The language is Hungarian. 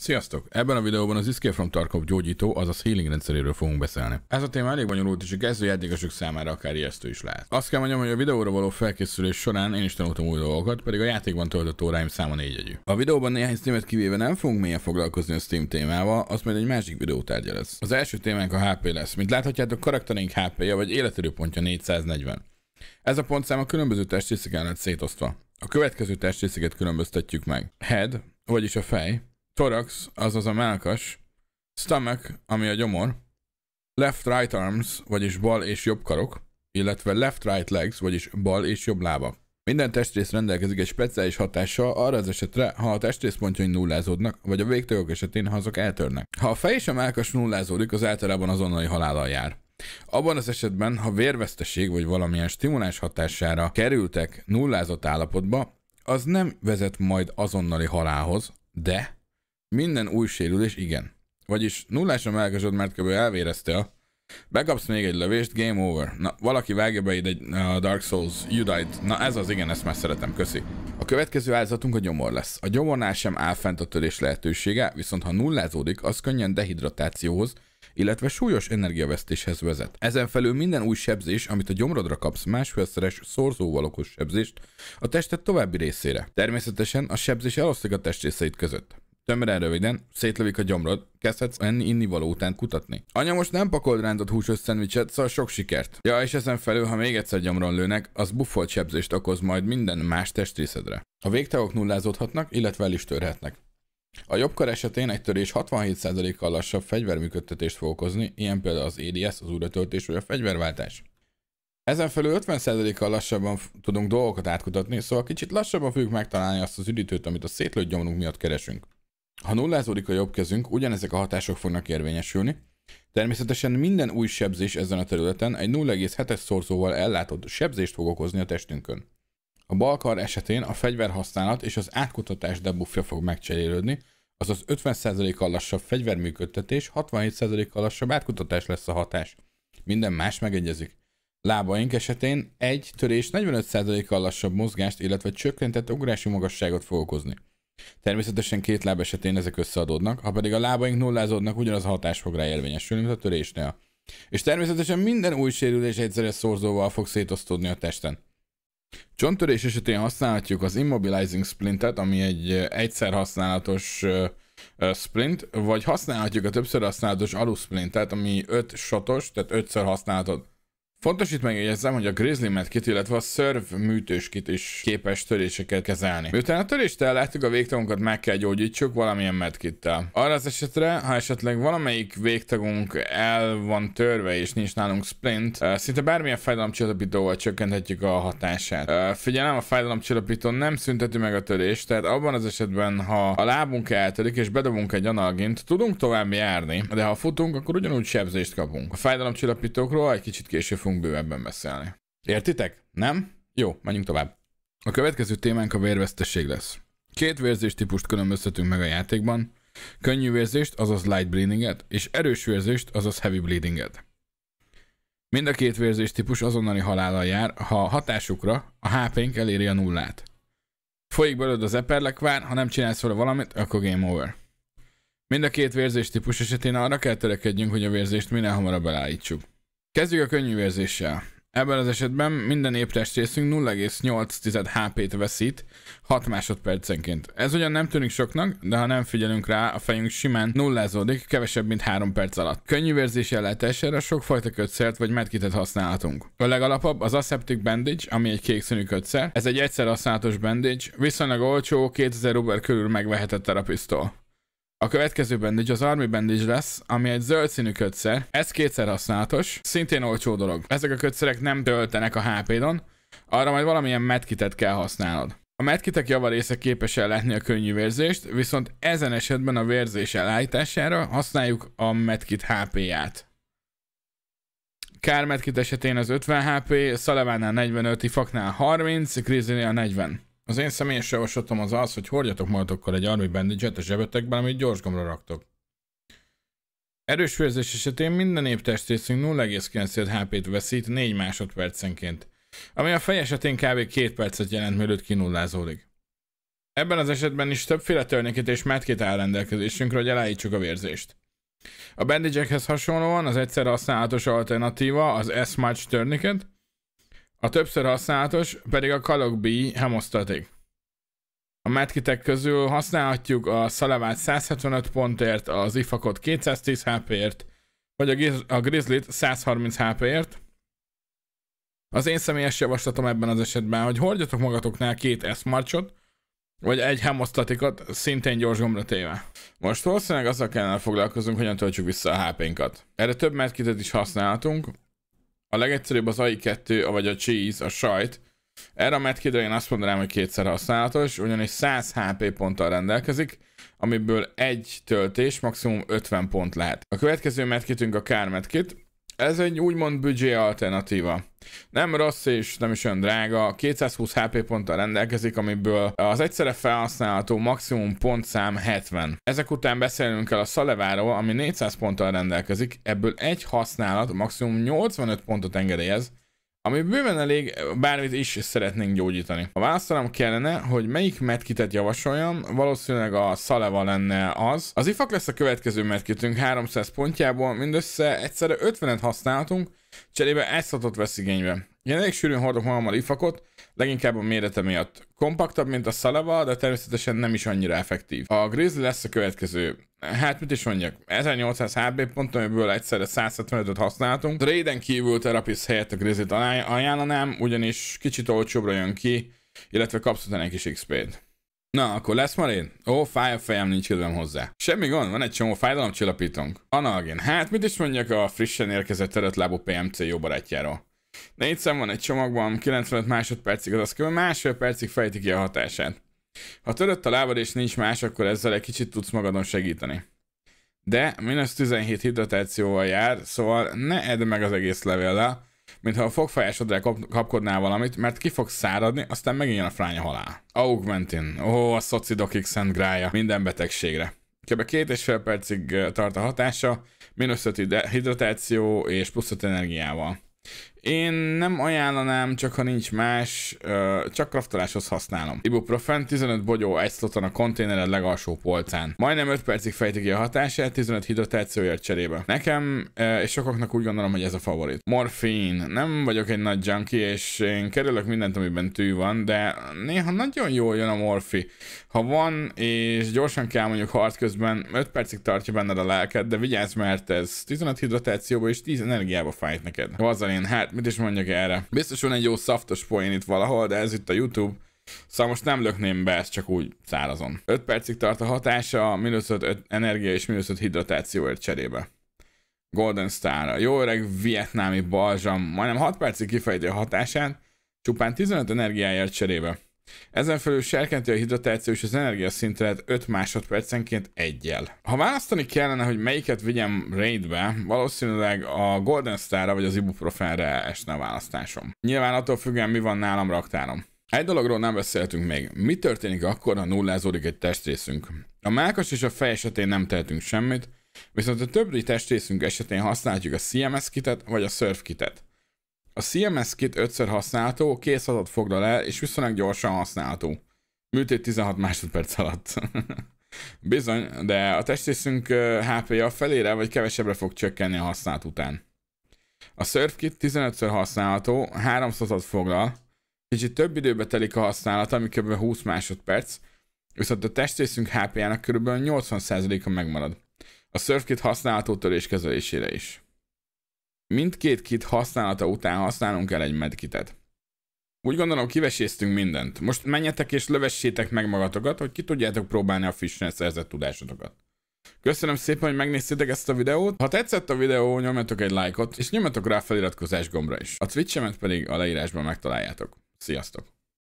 Sziasztok! Ebben a videóban az Escape from Tarkov gyógyító, azaz healing rendszeréről fogunk beszélni. Ez a téma elég bonyolult, és a kezdőjátékosok számára akár ijesztő is lehet. Azt kell mondjam, hogy a videóra való felkészülés során én is tanultam új dolgokat, pedig a játékban töltött óráim száma négyegyű. A videóban néhány Steamet kivéve nem fogunk mélyen foglalkozni a Steam témával, az majd egy másik videó tárgya lesz. Az első témánk a HP lesz. Mint láthatjátok, karakterünk HP-ja vagy életerőpontja 440. Ez a pontszám a különböző testrészeken lett szétosztva. A következő testrészeket különböztetjük meg. Head, vagyis a fej. Thorax, azaz a mellkas, stomach, ami a gyomor, left-right arms, vagyis bal és jobb karok, illetve left-right legs, vagyis bal és jobb lábak. Minden testrész rendelkezik egy speciális hatással arra az esetre, ha a testrészpontjain nullázódnak, vagy a végtagok esetén, ha azok eltörnek. Ha a fej és a mellkas nullázódik, az általában azonnali halállal jár. Abban az esetben, ha vérveszteség vagy valamilyen stimuláns hatására kerültek nullázott állapotba, az nem vezet majd azonnali halálhoz, de minden új sérülés igen. Vagyis nullásra mellkasod, mert kb. Elvéreztél. Bekapsz még egy lövést, game over. Na, valaki vágja be ide egy Dark Souls, you died. Na ez az, igen, ezt már szeretem, köszi. A következő áldozatunk a gyomor lesz. A gyomornál sem áll fent a törés lehetősége, viszont ha nullázódik, az könnyen dehidratációhoz, illetve súlyos energiavesztéshez vezet. Ezen felül minden új sebzés, amit a gyomrodra kapsz, másfélszeres szorzóval okoz sebzést a tested további részére. Természetesen a sebzés eloszlik a testrészeit között. Tömören röviden, szétlövik a gyomrod, kezdhetsz enni innivaló után kutatni. Anya, most nem pakold rántott húsos szendvicset, szóval sok sikert. Ja, és ezen felül, ha még egyszer gyomron lőnek, az buffolt sebzést okoz majd minden más testrészedre. A végtagok nullázódhatnak, illetve el is törhetnek. A jobb kar esetén egy törés 67%-kal lassabb fegyverműködtetést fog okozni, ilyen például az EDS, az újratöltés vagy a fegyverváltás. Ezen felül 50%-kal lassabban tudunk dolgokat átkutatni, szóval kicsit lassabban fogjuk megtalálni azt az üdítőt, amit a szétlőtt gyomrunk miatt keresünk. Ha nullázódik a jobb kezünk, ugyanezek a hatások fognak érvényesülni. Természetesen minden új sebzés ezen a területen egy 0,7-es szorzóval ellátott sebzést fog okozni a testünkön. A bal kar esetén a fegyverhasználat és az átkutatás debuffja fog megcserélődni, azaz 50%-kal lassabb fegyverműködtetés, 67%-kal lassabb átkutatás lesz a hatás. Minden más megegyezik. Lábaink esetén egy törés 45%-kal lassabb mozgást, illetve csökkentett ugrási magasságot fog okozni. Természetesen két láb esetén ezek összeadódnak, ha pedig a lábaink nullázódnak, ugyanaz a hatás fog rá érvényesülni, mint a törésnél. És természetesen minden új sérülés egyszeres szorzóval fog szétosztódni a testen. Csonttörés esetén használhatjuk az Immobilizing Splintet, ami egy egyszer használatos splint, vagy használhatjuk a többször használatos alusplintet, ami 5 shotos, tehát 5-ször használhatod. Fontos itt megjegyezzem, hogy a Grizzly kit, illetve a Surv kit is képes töréseket kezelni. Miután a törést ellátjuk, a végtagunkat meg kell gyógyítsuk valamilyen medkittel. Arra az esetre, ha esetleg valamelyik végtagunk el van törve és nincs nálunk splint, szinte bármilyen fájdalomcsillapítóval csökkenthetjük a hatását. Figyelem, a fájdalomcsillapító nem szünteti meg a törést, tehát abban az esetben, ha a lábunk eltörik és bedobunk egy analgint, tudunk tovább járni, de ha futunk, akkor ugyanúgy sebzést kapunk. A fájdalomcsillapítókról egy kicsit később bővebben beszélni. Értitek? Nem? Jó, menjünk tovább. A következő témánk a vérvesztesség lesz. Két vérzéstípust különböztetünk meg a játékban. Könnyű vérzést, azaz light bleedinget, és erős vérzést, azaz heavy bleedinget. Mind a két vérzéstípus azonnali halállal jár, ha hatásukra a HP-nk eléri a nullát. Folyik belőled az eperlekvár, ha nem csinálsz vele valamit, akkor game over. Mind a két vérzéstípus esetén arra kell törekedjünk, hogy a vérzést minél hamarabb elállítsuk. Kezdjük a könnyű vérzéssel. Ebben az esetben minden éptestrészünk 0,8 HP-t veszít 6 másodpercenként. Ez ugyan nem tűnik soknak, de ha nem figyelünk rá, a fejünk simán nullázódik, kevesebb mint 3 perc alatt. Könnyű vérzés ellátására sokfajta kötszert vagy medkitet használhatunk. A legalapabb az Aseptic Bandage, ami egy kék színű kötszer. Ez egy egyszer használatos bandage, viszonylag olcsó, 2000 ruber körül megvehetett terapisztól. A következő bandage az Army Bandage lesz, ami egy zöld színű kötszer. Ez kétszer használatos, szintén olcsó dolog. Ezek a kötszerek nem töltenek a HP-don, arra majd valamilyen medkitet kell használnod. A medkitek javarésze képes ellátni a könnyű vérzést, viszont ezen esetben a vérzés elállítására használjuk a medkit HP-ját. Kár medkit esetén az 50 HP, Szalevánál 45, IFAK-nál 30, Grizzlynél 40. Az én személyes javaslatom az az, hogy hordjatok magatokkal egy Army Bandage-et a zsebetekben, amit gyorsgomra raktok. Erős vérzés esetén minden éptestrészünk 0,9 HP-t veszít 4 másodpercenként, ami a fej esetén kb. 2 percet jelent, mielőtt kinullázódik. Ebben az esetben is többféle tourniquet és medkit áll rendelkezésünkre, hogy elállítsuk a vérzést. A bandage-ekhez hasonlóan az egyszer használatos alternatíva az Esmarch tourniquet, a többször használatos pedig a CALOK-B hemosztatik. A medkitek közül használhatjuk a szalavát 175 pontért, az IFAK-ot 210 HP-ért, vagy a Grizzlyt 130 HP-ért. Az én személyes javaslatom ebben az esetben, hogy hordjatok magatoknál 2 Esmarchot, vagy egy hemosztatikot, szintén gyors gombra téve. Most valószínűleg azzal kellene foglalkozunk, hogyan töltsük vissza a HP-nkat. Erre több medkitet is használhatunk. A legegyszerűbb az AI2, vagy a cheese, a sajt. Erre a medkitre én azt mondanám, hogy kétszer használatos, ugyanis 100 HP ponttal rendelkezik, amiből egy töltés maximum 50 pont lehet. A következő medkitünk a kár medkit. Ez egy úgymond büdzsé alternatíva. Nem rossz és nem is olyan drága, 220 HP ponttal rendelkezik, amiből az egyszerre felhasználható maximum pontszám 70. Ezek után beszélünk el a szaleváról, ami 400 ponttal rendelkezik, ebből egy használat maximum 85 pontot engedélyez, ami bőven elég, bármit is szeretnénk gyógyítani. Ha választanom kellene, hogy melyik medkitet javasoljam, valószínűleg a szaleva lenne az. Az IFAK lesz a következő medkitünk 300 pontjából, mindössze egyszerre 50-et használhatunk, cserébe S6-ot vesz igénybe. Én elég sűrűn hordok magammal IFAK-ot, leginkább a mérete miatt. Kompaktabb, mint a szaleva, de természetesen nem is annyira effektív. A Grizzly lesz a következő. Hát mit is mondjak, 1800 HP pont, amiből egyszerre 175-öt használtunk. Raiden kívül Therapist helyett a Grizzlyt ajánlanám, ugyanis kicsit olcsóbbra jön ki, illetve kapsz utána egy kis XP-t. Na, akkor lesz Marin? Ó, fáj a fejem, nincs kedvem hozzá. Semmi gond, van egy csomó fájdalomcsillapítónk. Analgén, hát mit is mondjak a frissen érkezett törötlábú PMC jó barátjáról. 4 szem van egy csomagban, 95 másodpercig, azaz kb. Másfél percig fejti ki a hatását. Ha törött a lábad és nincs más, akkor ezzel egy kicsit tudsz magadon segíteni. De mínusz 17 hidratációval jár, szóval ne edd meg az egész levéllel, mintha a fogfájásodra kapkodnál valamit, mert ki fogsz száradni, aztán megint jön a fránya halál. Augmentin. Ó, a szocidokig szent grája. Minden betegségre. Kb. 2,5 percig tart a hatása, mínusz 5 hidratáció és plusz 5 energiával. Én nem ajánlanám, csak ha nincs más, csak kraftoláshoz használom. Ibuprofen, 15 bogyó egy sloton a konténered legalsó polcán. Majdnem 5 percig fejti ki a hatását, 15 hidratációért cserébe. Nekem és sokaknak úgy gondolom, hogy ez a favorit. Morfin. Nem vagyok egy nagy junkie, és én kerülök mindent, amiben tű van, de néha nagyon jól jön a morfi. Ha van, és gyorsan kell mondjuk harc közben, 5 percig tartja benned a lelked, de vigyázz, mert ez 15 hidratációba és 10 energiába fájt neked. Vazalin, hát mit is mondjak erre? Biztos van egy jó szaftos poén itt valahol, de ez itt a YouTube, szóval most nem lökném be, ezt csak úgy szárazon. 5 percig tart a hatása, mínusz 5 energia és mínusz 5 hidratációért cserébe. Golden Star, a jó öreg vietnámi balzsam, majdnem 6 percig kifejti a hatását, csupán 15 energiáért cserébe. Ezen felül serkenti a hidratáció és az energiaszintet 5 másodpercenként egyel. Ha választani kellene, hogy melyiket vigyem raidbe, valószínűleg a Golden Starra vagy az ibuprofenre esne a választásom. Nyilván attól függően mi van nálam raktárom. Egy dologról nem beszéltünk még. Mi történik akkor, ha nullázódik egy testrészünk? A mellkas és a fej esetén nem tehetünk semmit, viszont a többi testrészünk esetén használhatjuk a CMS kitet vagy a Surv kitet. A CMS kit 5-szer használható, készhatat foglal el, és viszonylag gyorsan használható. Műtét 16 másodperc alatt. Bizony, de a testrészünk HP-ja felére vagy kevesebbre fog csökkenni a használat után. A Surv kit 15-szer használható, 3-szatot foglal, kicsit több időbe telik a használata, ami kb. 20 másodperc, viszont a testrészünk HP-jának kb. 80%-a megmarad. A Surv kit használható törés kezelésére is. Mindkét kit használata után használunk el egy medkitet. Úgy gondolom, kiveséztünk mindent. Most menjetek és lövessétek meg magatokat, hogy ki tudjátok próbálni a frissen szerzett tudásotokat. Köszönöm szépen, hogy megnéztétek ezt a videót. Ha tetszett a videó, nyomjatok egy lájkot, és nyomjatok rá a feliratkozás gombra is. A Twitchemet pedig a leírásban megtaláljátok. Sziasztok!